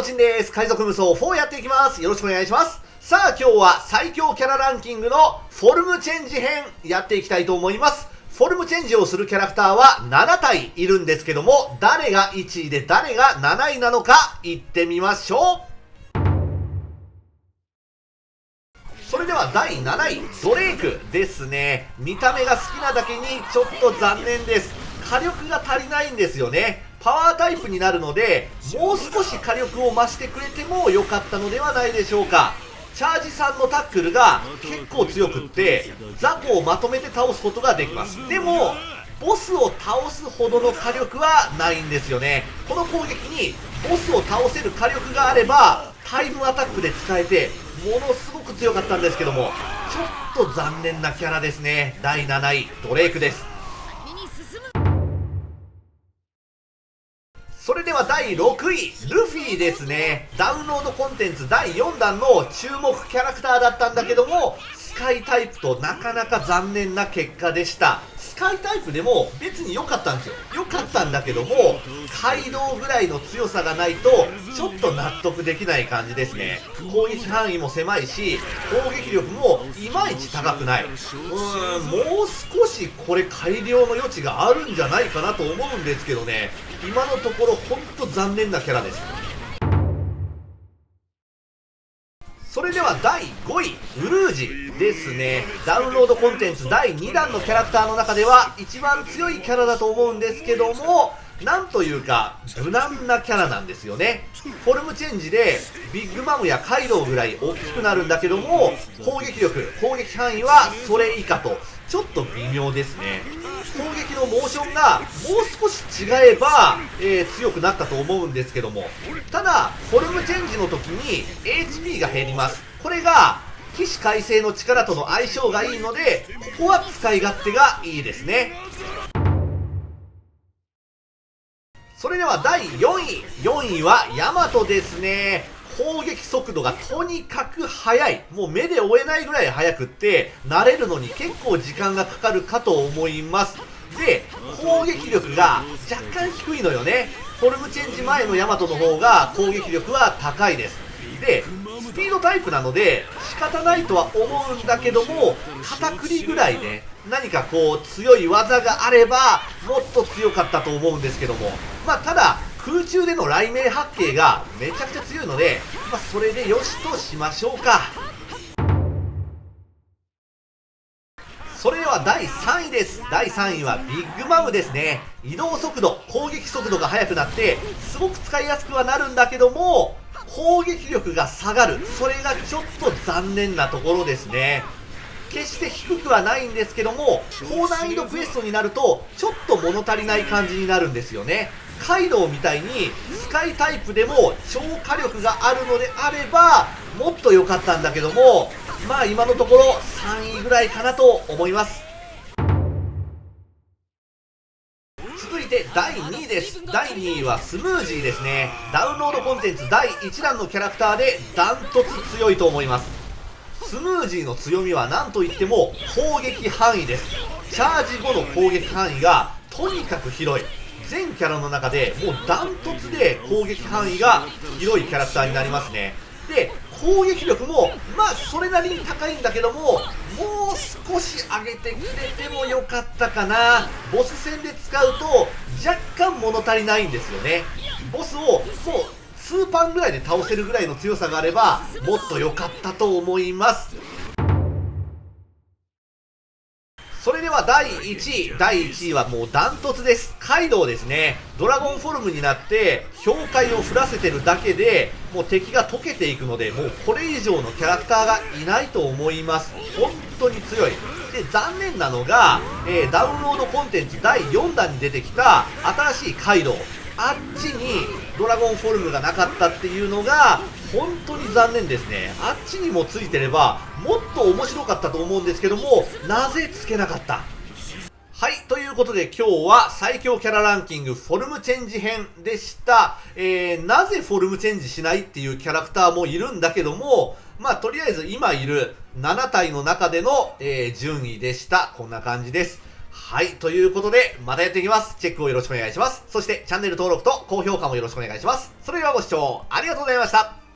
おちんです。海賊無双4やっていきます。よろしくお願いします。さあ今日は最強キャラランキングのフォルムチェンジ編やっていきたいと思います。フォルムチェンジをするキャラクターは7体いるんですけども、誰が1位で誰が7位なのか行ってみましょう。それでは第7位、ドレイクですね。見た目が好きなだけにちょっと残念です。火力が足りないんですよね。パワータイプになるので、もう少し火力を増してくれても良かったのではないでしょうか。チャージさんのタックルが結構強くって、雑魚をまとめて倒すことができます。でも、ボスを倒すほどの火力はないんですよね。この攻撃にボスを倒せる火力があれば、タイムアタックで使えて、ものすごく強かったんですけども、ちょっと残念なキャラですね。第7位、ドレイクです。それでは第6位、ルフィですね。ダウンロードコンテンツ第4弾の注目キャラクターだったんだけども、スカイタイプとなかなか残念な結果でした。スカイタイプでも別に良かったんですよ。良かったんだけども、カイドウぐらいの強さがないと、ちょっと納得できない感じですね。攻撃範囲も狭いし、攻撃力もいまいち高くない。もう少しこれ改良の余地があるんじゃないかなと思うんですけどね。今のところほんと残念なキャラです。それでは第5位、ウルージですね。ダウンロードコンテンツ第2弾のキャラクターの中では一番強いキャラだと思うんですけども、なんというか無難なキャラなんですよね。フォルムチェンジでビッグマムやカイドウぐらい大きくなるんだけども、攻撃力、攻撃範囲はそれ以下とちょっと微妙ですね。攻撃のモーションがもう少し違えば、強くなったと思うんですけども、ただフォルムチェンジの時に HP が減ります。これが起死回生の力との相性がいいので、ここは使い勝手がいいですね。それでは第4位、4位はヤマトですね。攻撃速度がとにかく速い。もう目で追えないぐらい速くって、慣れるのに結構時間がかかるかと思います。で、攻撃力が若干低いのよね。フォルムチェンジ前のヤマトの方が攻撃力は高いです。で、スピードタイプなので仕方ないとは思うんだけども、片栗ぐらいね、何かこう強い技があればもっと強かったと思うんですけども、ただ空中での雷鳴発景がめちゃくちゃ強いので、それでよしとしましょうか。それでは第3位です。第3位はビッグマムですね。移動速度、攻撃速度が速くなってすごく使いやすくはなるんだけども、攻撃力が下がる。それがちょっと残念なところですね。決して低くはないんですけども、高難易度クエストになるとちょっと物足りない感じになるんですよね。カイドウみたいにスカイタイプでも超火力があるのであればもっと良かったんだけども、今のところ3位ぐらいかなと思います。続いて第2位です。第2位はスムージーですね。ダウンロードコンテンツ第1弾のキャラクターでダントツ強いと思います。スムージーの強みは何といっても攻撃範囲です。チャージ後の攻撃範囲がとにかく広い。全キャラの中でもうダントツで攻撃範囲が広いキャラクターになりますね。で、攻撃力もそれなりに高いんだけども、もう少し上げてくれてもよかったかな。ボス戦で使うと若干物足りないんですよね。ボスを数パンぐらいで倒せるぐらいの強さがあればもっと良かったと思います。それでは第1位。第1位はもうダントツです。カイドウですね。ドラゴンフォルムになって氷塊を降らせてるだけでもう敵が溶けていくので、もうこれ以上のキャラクターがいないと思います。本当に強い。で、残念なのが、ダウンロードコンテンツ第4弾に出てきた新しいカイドウ。あっちにドラゴンフォルムがなかったっていうのが本当に残念ですね。あっちにもついてればもっと面白かったと思うんですけども、なぜつけなかった。はい、ということで今日は最強キャラランキングフォルムチェンジ編でした。なぜフォルムチェンジしないっていうキャラクターもいるんだけども、とりあえず今いる7体の中での、順位でした。こんな感じです。はい、ということで、またやっていきます。チェックをよろしくお願いします。そして、チャンネル登録と高評価もよろしくお願いします。それではご視聴ありがとうございました。